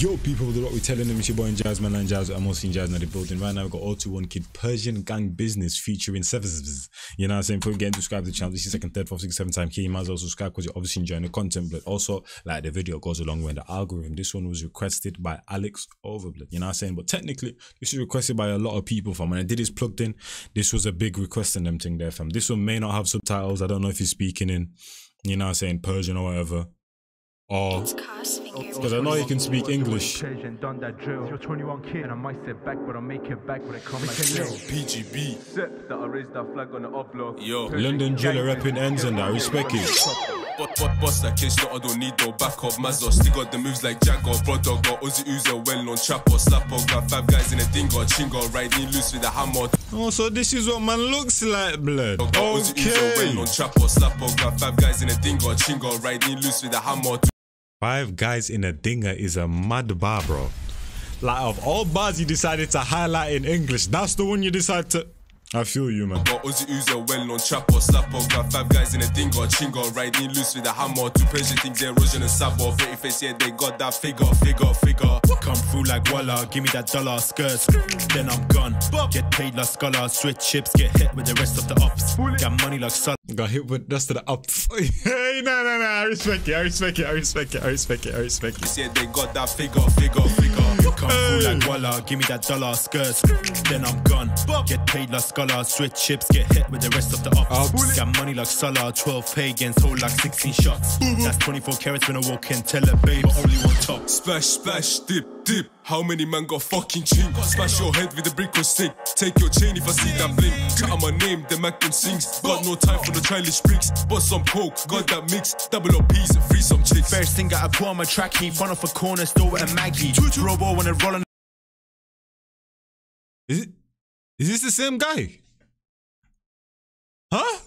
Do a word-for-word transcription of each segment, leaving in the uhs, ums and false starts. Yo people, with what we're telling them, it's your boy and Jazz, my man Jazz, I'm also in Jazz now the building. Right now we've got zero two one kid Persian Gang Business featuring Sepshz. You know what I'm saying? Before you get in, subscribe to the channel. This is second, third, fourth, sixth, seventh time key. You might as well subscribe because you're obviously enjoying the content, but also like the video goes a long way in the algorithm. This one was requested by Alex Overblood. You know what I'm saying? But technically, this is requested by a lot of people, fam. When I did this plugged in, this was a big request in them thing there, fam. This one may not have subtitles. I don't know if he's speaking in, you know what I'm saying, Persian or whatever. Oh, because I know you can speak English. Done that drill. You're twenty-one kid, and I might sit back, but I'll make it back when it comes like yo, P G B. That I raised that flag on the upload. Yo, London driller repping ends and I respect it. But but boss like it's not, I don't need no backup. Mazda still got the moves like Jagger, brother got Ozzy Uzo, well known trapper, slapper, got five guys in a dingo, chingo, riding loose with a hammer. Oh, so this is what man looks like, blood. Okay. Ozzy Uzo, well known trapper, slapper, got five guys in a dingo, chingo, riding loose with a hammer. Five guys in a dinger is a mad bar, bro. Like, of all bars you decided to highlight in English, that's the one you decide to... I feel you, man. I got Ozzy Uzo, well-known trapper, slapper, got five guys in a dingo, chingo, riding loose with a hammer. Two Persian think they're Russian and Sabo. Pretty face, yeah, they got that figure, figure, figure. Come through like Walla, give me that dollar, skirts, then I'm gone. Get paid like scholar, straight chips, get hit with the rest of the ups. Got money like Sol. Got hit with the rest of the ups. Hey, no, no, no, I respect it, I respect it, I respect it, I respect it, I respect it. Yeah, they got that figure, figure, figure. Come through like Walla, give me that dollar, skirts, then I'm gone. Get paid like scholar, straight chips, get hit with the rest of the ups. Got money like Salah, twelve pagans, hold like sixteen shots. That's twenty-four carats when I walk in, tell a babe, only one top. Splash, splash, dip. Dip. How many man got fucking chink? Smash your head with a brick or stick. Take your chain if I see that blink. Shout out my name, the Mac them sings. Got no time for the childish bricks. Bought some coke, got that mix. Double up peas and free some chicks. First thing I put on my trackie, fun off a corner store with a Maggie. Robo when I roll on. Is it? Is this the same guy? Huh?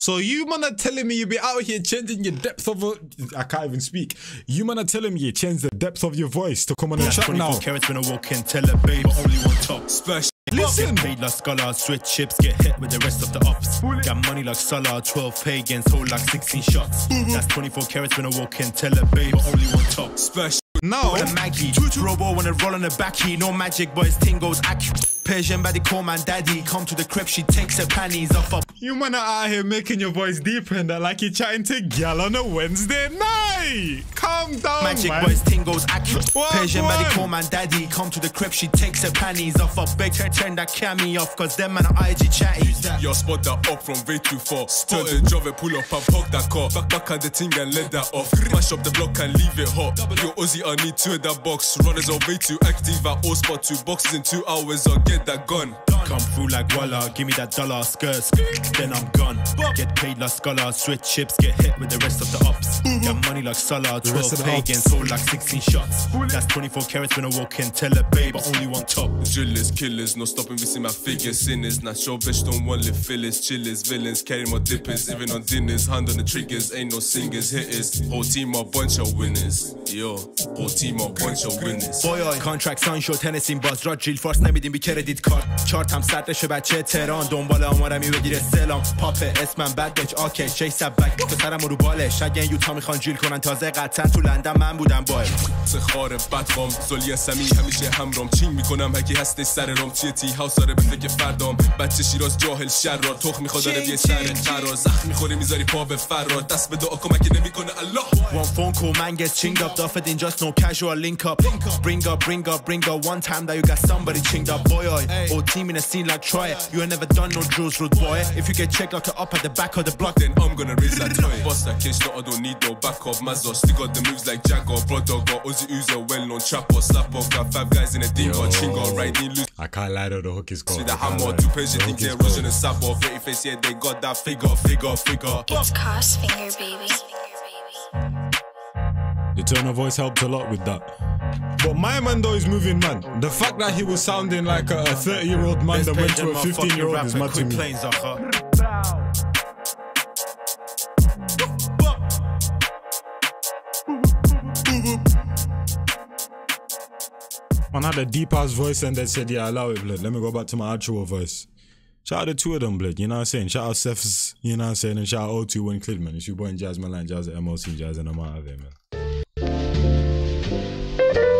So you man are telling me you be out here changing your depth of a, I can't even speak. You man are telling me you change the depth of your voice to come on a chat now. Carrots when I walk in, tell a babe, but only one top. Splash. Listen. Get paid like scholar, straight chips, get hit with the rest of the ups. Got money like Salah, twelve pagans, hold like sixteen shots. That's twenty-four carrots when I walk in, tell a babe, but only one top. Splash. No. With a Maggie. Robo when I roll on the backy. No magic, but his ting goes accurate. Persian baddie call man daddy. Come to the crib, she takes her panties off up. You man are out here making your voice deeper and that, like you're chatting to gal on a Wednesday night. Calm down, magic, man. Magic, but his ting goes accurate. Persian baddie call man daddy. Come to the crib, she takes her panties off up. Big turn, turn that cami off, cause them man are I G chatty. Yo, spot that up from way too far. Turn the job and pull up and park that car. Back back at the ting and let that off. Mash up the block and leave it hot. Yo, Ozzy, I need two of that box. Runners are way too active at all spot. Two boxes in two hours, I'll get that gun. Come through like Walla, give me that dollar, skirts, then I'm gone. Get paid like scholar, straight chips, get hit with the rest of the ups. Got money like Salah, twelve pagans, hold like sixteen shots. That's twenty-four carats when I walk in, tell a babe, but only one top. Drillers, killers, no stopping, we see my figures, sinners. Natural bitch don't want live fillers, chillers, villains, carry my dippers, even on dinners, hand on the triggers, ain't no singers, hitters. Whole team a bunch of winners, yo. Whole team a bunch of winners. Boy, I contract Sancho, tennis in bars, drug drill, first name in credit card. Chart I'm sad, let's بچه تهران دنبال آمارم میگیره سلام. پاپ اسمم بدچ آکه شی سبک تو سرم رو بالش. اگه یوتا میخوان جیل کنن تازه قطعا تو لندن من بودم باه. سخار بدقام زلی سمی همیشه همرام چین میکنم هکی هستی سر رام چیه تی هاوس داره به فکر فردام. بچه شیراز جاهل شرار تخ میخواد داره بیه سر قرار زخم میخوره میذاری پا به فرار دست به دعا کمک نمیکنه الله. وان فون کو منگس چینگ اپ دافت اینجاست no casual link up. Bring up bring up bring up one time that you got somebody chinged up. Boy, hey. Old team in a scene like try it. You ain't never done no drills, rude boy. If you get checked like a up at the back of the block, then I'm gonna raise that toy. Boss that case, no, I don't need no backup. Mazda still got the moves like Jagger, brother got Ozzy Uzo, well known trapper, slapper, got five guys in a dingo, chingo, riding loose. I can't lie though, the hook is gone. See the hammer, two Persian think they're Russian and Sabo. Pretty face, yeah, they got that figure, figure, figure. It's Cross Finger, baby. The tone of voice helped a lot with that. But my man though is moving man. The fact that he was sounding like a thirty year old man that went to a fifteen year old is mad to me. Man had a deep ass voice and they said, yeah, allow it, blood. Let me go back to my actual voice. Shout out the two of them, blood. You know what I'm saying? Shout out Sepshz, you know what I'm saying? And shout out zero two one kid, man. It's your boy in Jazz, man. Like Jazz at M L C, Jazz, and I'm out of here, man.